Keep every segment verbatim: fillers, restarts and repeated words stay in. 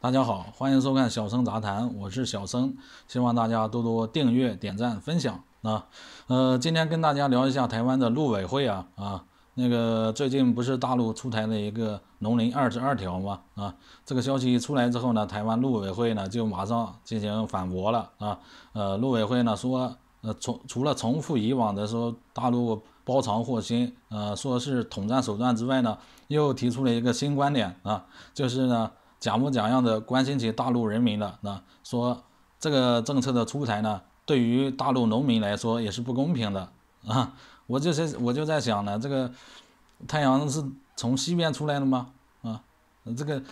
大家好，欢迎收看小生杂谈，我是小生，希望大家多多订阅、点赞、分享啊。呃，今天跟大家聊一下台湾的陆委会啊啊，那个最近不是大陆出台了一个农林二十二条吗？啊，这个消息出来之后呢，台湾陆委会呢就马上进行反驳了啊。呃，陆委会呢说，呃，从除了重复以往的说大陆包藏祸心，呃，说是统战手段之外呢，又提出了一个新观点啊，就是呢。 假模假样的关心起大陆人民了，那说这个政策的出台呢，对于大陆农民来说也是不公平的啊！我就是我就在想呢，这个太阳是从西边出来的吗？啊，这个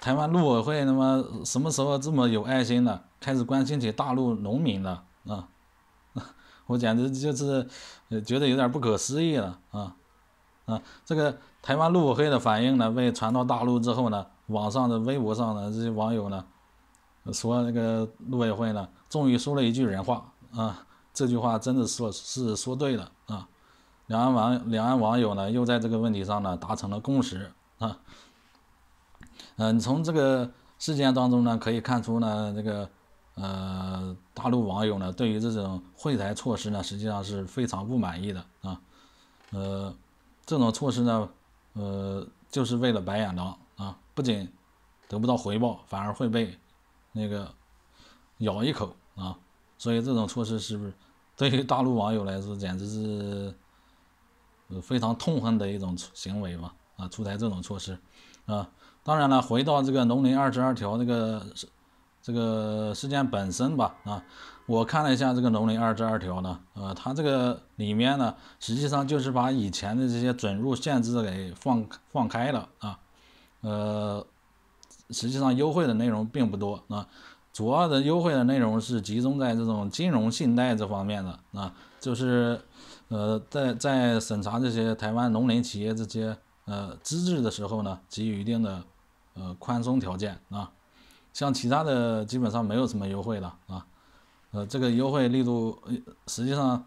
台湾陆委会那么什么时候这么有爱心了，开始关心起大陆农民了啊？我简直就是觉得有点不可思议了啊！啊，这个台湾陆委会的反应呢，被传到大陆之后呢。 网上的微博上呢，这些网友呢说那个陆委会呢，终于说了一句人话啊，这句话真的说是说对了啊。两岸网两岸网友呢，又在这个问题上呢达成了共识啊。嗯、呃，从这个事件当中呢，可以看出呢，这个呃大陆网友呢，对于这种惠台措施呢，实际上是非常不满意的啊。呃，这种措施呢，呃，就是为了白眼狼。 啊，不仅得不到回报，反而会被那个咬一口啊！所以这种措施是不是对于大陆网友来说，简直是非常痛恨的一种行为嘛？啊，出台这种措施啊！当然了，回到这个农林二十二条这个这个事件本身吧啊，我看了一下这个农林二十二条呢，呃，它这个里面呢，实际上就是把以前的这些准入限制给放放开了啊。 呃，实际上优惠的内容并不多啊，主要的优惠的内容是集中在这种金融信贷这方面的啊，就是呃，在在审查这些台湾农林企业这些呃资质的时候呢，给予一定的呃宽松条件啊，像其他的基本上没有什么优惠了啊，呃，这个优惠力度实际上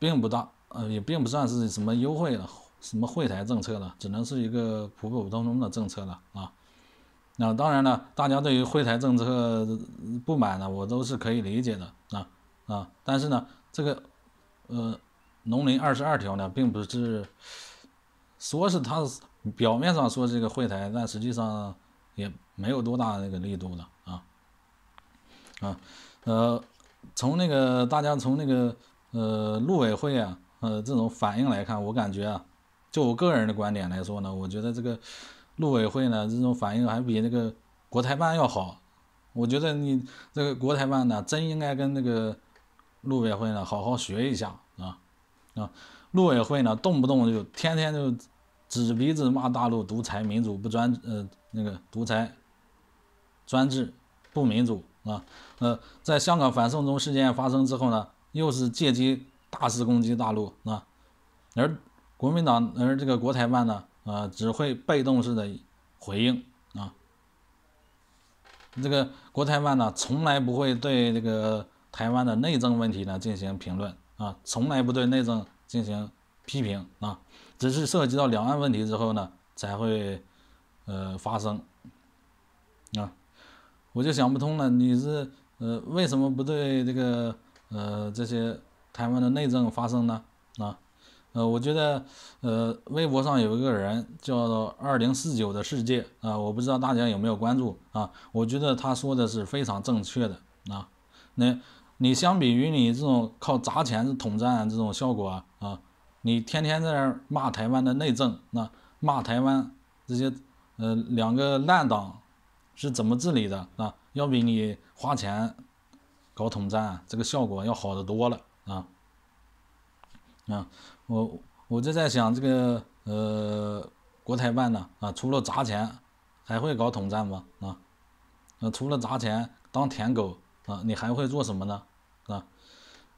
并不大，呃，也并不算是什么优惠了。 什么惠台政策了，只能是一个普普通通的政策了啊。那当然了，大家对于惠台政策不满呢，我都是可以理解的啊啊。但是呢，这个呃农林二十二条呢，并不是说是它表面上说这个惠台，但实际上也没有多大那个力度的啊啊呃，从那个大家从那个呃陆委会啊呃这种反应来看，我感觉啊。 就我个人的观点来说呢，我觉得这个陆委会呢，这种反应还比那个国台办要好。我觉得你这个国台办呢，真应该跟那个陆委会呢好好学一下啊啊！陆委会呢，动不动就天天就指鼻子骂大陆独裁、民主不专呃那个独裁、专制、不民主啊呃，在香港反送中事件发生之后呢，又是借机大肆攻击大陆啊，而。 国民党而这个国台办呢，呃，只会被动式的回应啊。这个国台办呢，从来不会对这个台湾的内政问题呢进行评论啊，从来不对内政进行批评啊，只是涉及到两岸问题之后呢，才会呃发生啊。我就想不通了，你是呃为什么不对这个呃这些台湾的内政发生呢？啊？ 呃，我觉得，呃，微博上有一个人叫做二零四九的世界啊、呃，我不知道大家有没有关注啊？我觉得他说的是非常正确的啊。那，你相比于你这种靠砸钱统战这种效果啊，啊，你天天在那儿骂台湾的内政，那、啊、骂台湾这些呃两个烂党是怎么治理的啊，要比你花钱搞统战、啊、这个效果要好得多了啊。 啊，我我就在想这个呃，国台办呢啊，除了砸钱，还会搞统战吗？啊，呃、啊，除了砸钱当舔狗啊，你还会做什么呢？啊，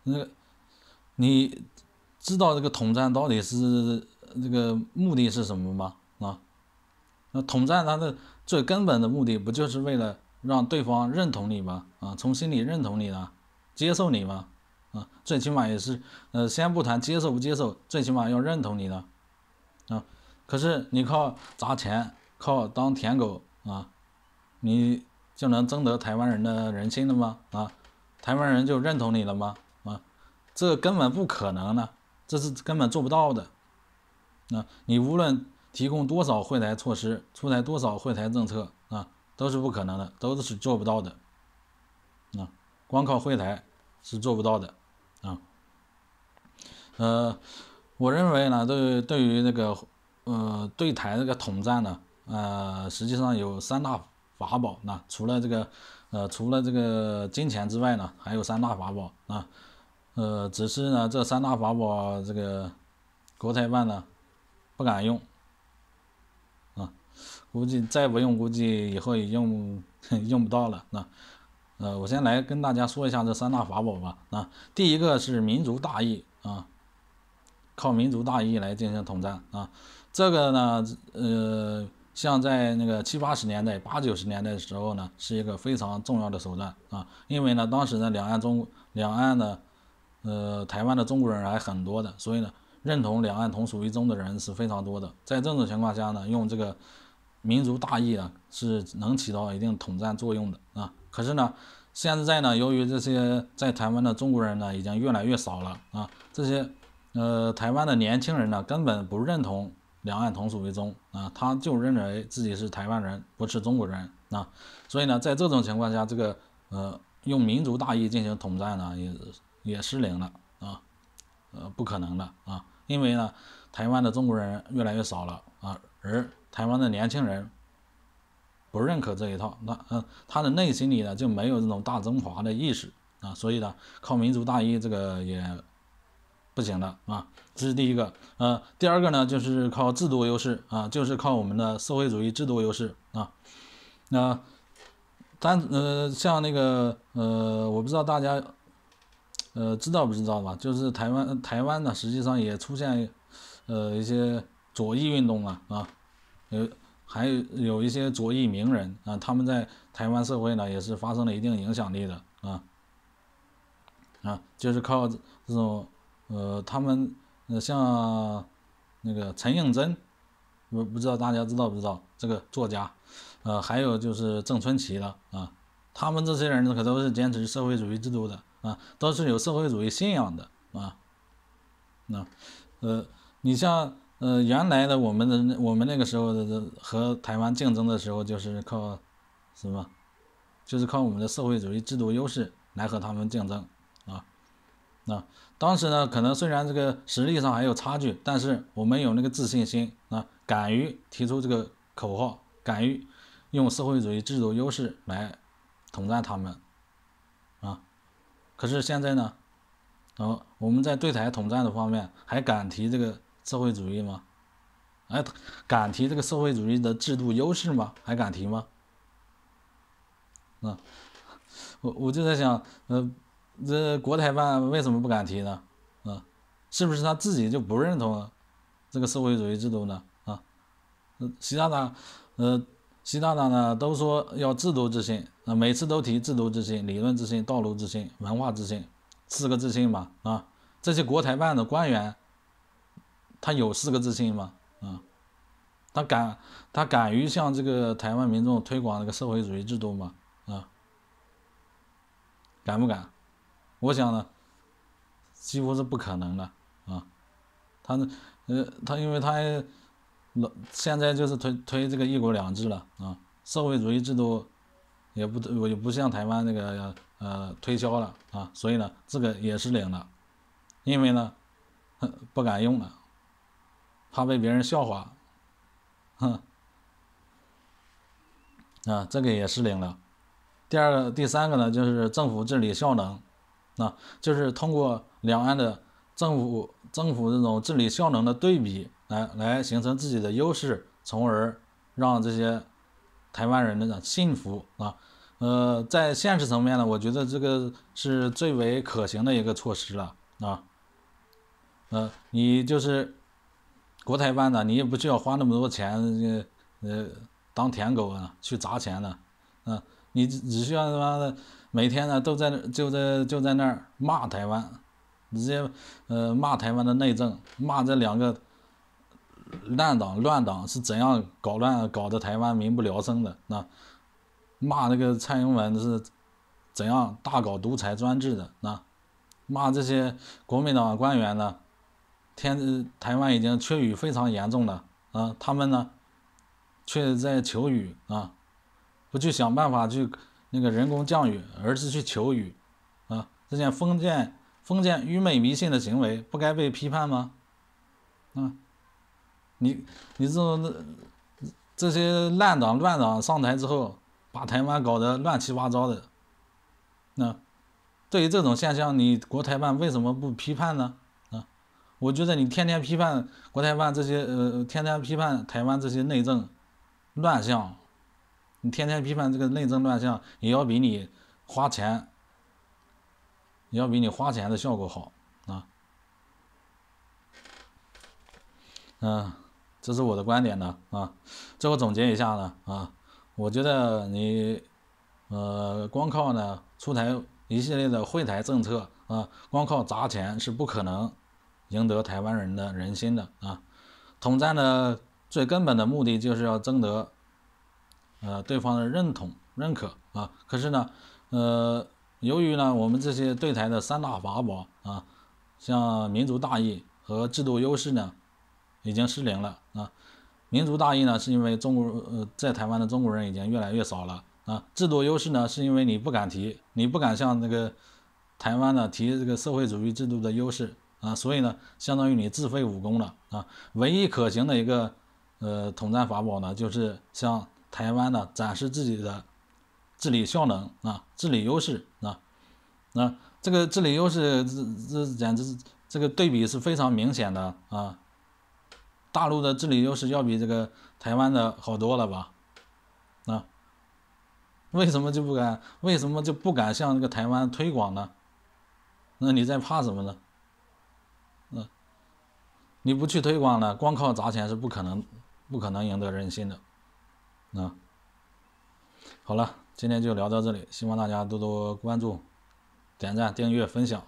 那个你知道这个统战到底是这个目的是什么吗？啊，那统战它的最根本的目的不就是为了让对方认同你吗？啊，从心里认同你呢，接受你吗？ 啊，最起码也是，呃，先不谈接受不接受，最起码要认同你的，啊，可是你靠砸钱，靠当舔狗啊，你就能征得台湾人的人心了吗？啊，台湾人就认同你了吗？啊，这根本不可能呢，这是根本做不到的。啊，你无论提供多少惠台措施，出台多少惠台政策啊，都是不可能的，都是做不到的。啊，光靠惠台是做不到的。啊，呃，我认为呢，对对于那个呃对台这个统战呢，呃，实际上有三大法宝呢，除了这个呃除了这个金钱之外呢，还有三大法宝啊。呃，只是呢这三大法宝这个国台办呢不敢用。估计再不用，估计以后也用用不到了。那、啊，呃，我先来跟大家说一下这三大法宝吧。那、啊、第一个是民族大义啊，靠民族大义来进行统战啊。这个呢，呃，像在那个七八十年代、八九十年代的时候呢，是一个非常重要的手段啊。因为呢，当时呢，两岸中两岸的呃台湾的中国人还很多的，所以呢，认同两岸同属一中的人是非常多的。在这种情况下呢，用这个民族大义啊，是能起到一定统战作用的啊。可是呢，现在呢，由于这些在台湾的中国人呢，已经越来越少了啊。这些呃台湾的年轻人呢，根本不认同两岸同属一中啊，他就认为自己是台湾人，不是中国人啊。所以呢，在这种情况下，这个呃用民族大义进行统战呢，也也失灵了啊，呃不可能的啊，因为呢，台湾的中国人越来越少了啊，而台湾的年轻人不认可这一套，那嗯，他的内心里呢就没有这种大中华的意识啊，所以呢，靠民族大义这个也不行的啊，这是第一个。呃，第二个呢就是靠制度优势啊，就是靠我们的社会主义制度优势啊。那、呃、单呃像那个呃，我不知道大家呃知道不知道吧？就是台湾台湾呢，实际上也出现呃一些左翼运动了啊。有还有一些左翼名人啊，他们在台湾社会呢也是发生了一定影响力的啊啊，就是靠这种呃，他们呃像那个陈映真，我不知道大家知道不知道这个作家，呃，还有就是郑春奇了啊，他们这些人可都是坚持社会主义制度的啊，都是有社会主义信仰的啊，那、啊、呃，你像。呃，原来的我们的我们那个时候的和台湾竞争的时候，就是靠什么？就是靠我们的社会主义制度优势来和他们竞争啊。那、啊、当时呢，可能虽然这个实力上还有差距，但是我们有那个自信心啊，敢于提出这个口号，敢于用社会主义制度优势来统战他们啊。可是现在呢，呃，我们在对台统战的方面还敢提这个。社会主义吗？哎，敢提这个社会主义的制度优势吗？还敢提吗？嗯，我我就在想，呃，这国台办为什么不敢提呢？嗯，是不是他自己就不认同这个社会主义制度呢？啊，呃，习大大，呃，习大大呢都说要制度自信，那、呃、每次都提制度自信、理论自信、道路自信、文化自信，四个自信嘛，啊，这些国台办的官员。他有四个自信吗？啊，他敢他敢于向这个台湾民众推广这个社会主义制度吗？啊，敢不敢？我想呢，几乎是不可能的啊。他呃，他因为他老现在就是推推这个一国两制了啊，社会主义制度也不也不向台湾那个呃推销了啊，所以呢，这个也是零了，因为呢不敢用了。怕被别人笑话，哼，啊，这个也失灵了。第二个、第三个呢，就是政府治理效能，啊，就是通过两岸的政府政府这种治理效能的对比，来来形成自己的优势，从而让这些台湾人的信服啊。呃，在现实层面呢，我觉得这个是最为可行的一个措施了啊。呃，你就是。国台办呢，你也不需要花那么多钱，呃，当舔狗啊，去砸钱呢、啊，嗯、呃，你只需要他妈的每天呢都在就在就在那儿骂台湾，直接呃骂台湾的内政，骂这两个烂党乱党是怎样搞乱搞得台湾民不聊生的，那、呃、骂那个蔡英文是怎样大搞独裁专制的啊，骂这些国民党官员呢，天台湾已经缺雨非常严重了啊，他们呢却在求雨啊，不去想办法去那个人工降雨，而是去求雨啊，这件封建封建愚昧迷信的行为不该被批判吗？啊，你你这种这些烂党乱党上台之后，把台湾搞得乱七八糟的，那、啊、对于这种现象，你国台办为什么不批判呢？啊，我觉得你天天批判国台办这些呃，天天批判台湾这些内政乱象，你天天批判这个内政乱象，也要比你花钱，也要比你花钱的效果好啊。嗯、啊。这是我的观点呢啊，最后总结一下呢啊，我觉得你呃光靠呢出台一系列的惠台政策啊，光靠砸钱是不可能赢得台湾人的人心的啊。统战的最根本的目的就是要征得呃对方的认同认可啊。可是呢呃由于呢我们这些对台的三大法宝啊，像民族大义和制度优势呢，已经失灵了啊！民族大义呢，是因为中国呃在台湾的中国人已经越来越少了啊。制度优势呢，是因为你不敢提，你不敢向那个台湾呢提这个社会主义制度的优势啊，所以呢，相当于你自废武功了啊。唯一可行的一个呃统战法宝呢，就是向台湾呢展示自己的治理效能啊、治理优势啊。那、啊、这个治理优势，这这简直是这个对比是非常明显的啊。大陆的治理优势要比这个台湾的好多了吧？啊，为什么就不敢？为什么就不敢向这个台湾推广呢？那你在怕什么呢？嗯、啊，你不去推广呢，光靠砸钱是不可能，不可能赢得人心的。啊，好了，今天就聊到这里，希望大家多多关注、点赞、订阅、分享。